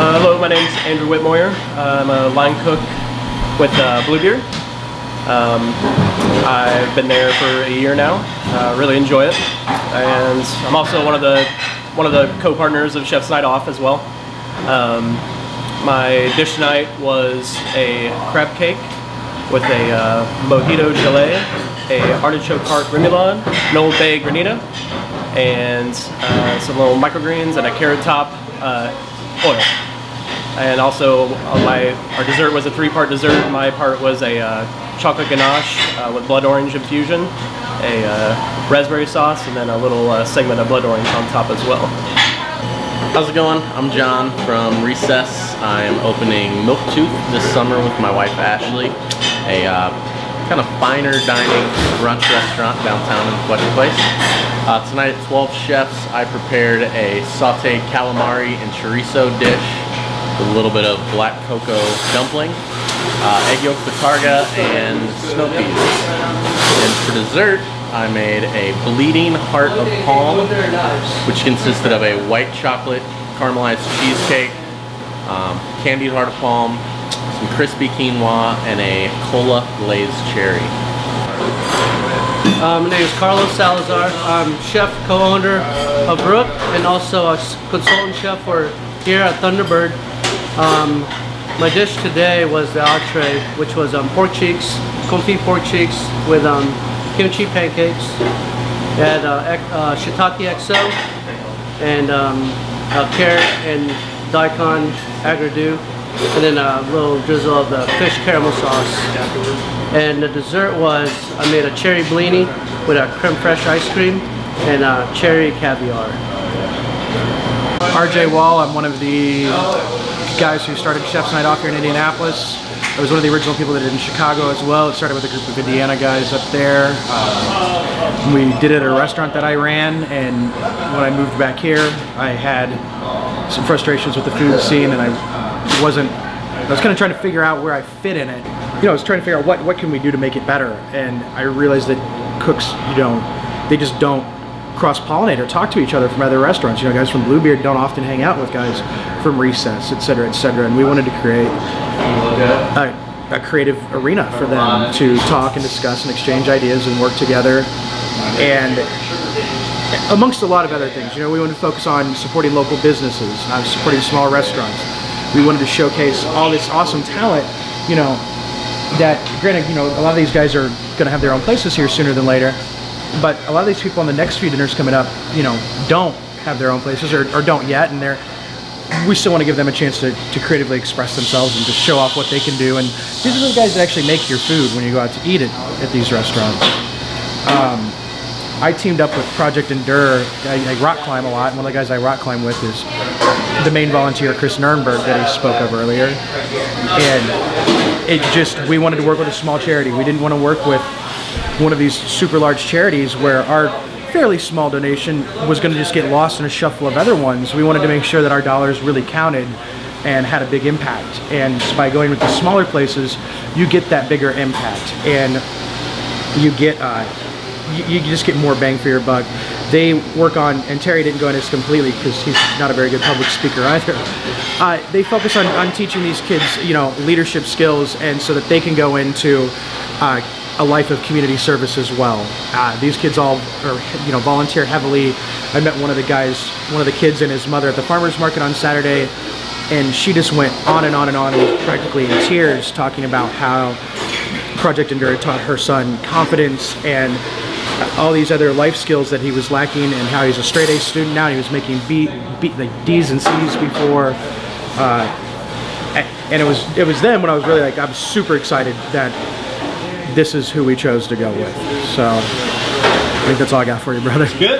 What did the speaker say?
Hello, my name's Andrew Whitmoyer. I'm a line cook with Bluebeard. I've been there for a year now. Really enjoy it, and I'm also one of the co-partners of Chefs' Night Off as well. My dish tonight was a crab cake with a mojito gelée, a artichoke heart remoulade, an Old Bay granita, and some little microgreens and a carrot top oil. And also our dessert was a three-part dessert. My part was a chocolate ganache with blood orange infusion, a raspberry sauce, and then a little segment of blood orange on top as well. How's it going? I'm John from Recess. I'm opening Milk Tooth this summer with my wife Ashley, a kind of finer dining brunch restaurant downtown in Fletcher Place. Tonight at 12 Chefs, I prepared a sauteed calamari and chorizo dish with a little bit of black cocoa dumpling, egg yolk pitarga, and snow peas. And for dessert, I made a bleeding heart of palm, which consisted of a white chocolate caramelized cheesecake, candied heart of palm, some crispy quinoa, and a cola glazed cherry. My name is Carlos Salazar. I'm chef, co-owner of Rook, and also a consultant chef for here at Thunderbird. My dish today was the entree, which was pork cheeks, confit pork cheeks with kimchi pancakes. We had shiitake XO and carrot and daikon agradou, and then a little drizzle of the fish caramel sauce. And the dessert was, I made a cherry blini with a creme fraiche ice cream and cherry caviar. RJ Wall, I'm one of the guys who started Chef's Night Off here in Indianapolis. I was one of the original people that did it in Chicago as well. It started with a group of Indiana guys up there. We did it at a restaurant that I ran, and when I moved back here, I had some frustrations with the food scene, and I was kind of trying to figure out where I fit in it. You know, I was trying to figure out what can we do to make it better, and I realized that cooks, you know, they just don't cross-pollinate or talk to each other from other restaurants. You know, guys from Bluebeard don't often hang out with guys from Recess, etc., etc., and we wanted to create a creative arena for them to talk and discuss and exchange ideas and work together, and amongst a lot of other things. You know, we wanted to focus on supporting local businesses, supporting small restaurants. We wanted to showcase all this awesome talent, you know, that granted, you know, a lot of these guys are going to have their own places here sooner than later, but a lot of these people on the next few dinners coming up, you know, don't have their own places or don't yet, and we still want to give them a chance to creatively express themselves and just show off what they can do. And these are the guys that actually make your food when you go out to eat it at these restaurants. I teamed up with Project Endure. I rock climb a lot, and one of the guys I rock climb with is the main volunteer, Chris Nurnberg, that he spoke of earlier. And we wanted to work with a small charity. We didn't want to work with one of these super large charities where our fairly small donation was going to just get lost in a shuffle of other ones. We wanted to make sure that our dollars really counted and had a big impact. And by going with the smaller places, you get that bigger impact, and you get you just get more bang for your buck. They work on, and Terry didn't go into this completely because he's not a very good public speaker either. They focus on teaching these kids, you know, leadership skills, and so that they can go into a life of community service as well. These kids all are, you know, volunteer heavily. I met one of the kids and his mother at the farmer's market on Saturday, and she just went on and on and on and was practically in tears talking about how Project Endure taught her son confidence and all these other life skills that he was lacking, and how he's a straight A student now. He was making like D's and C's before. And it was then when I was really like, I'm super excited that this is who we chose to go with. So I think that's all I got for you, brother. Good.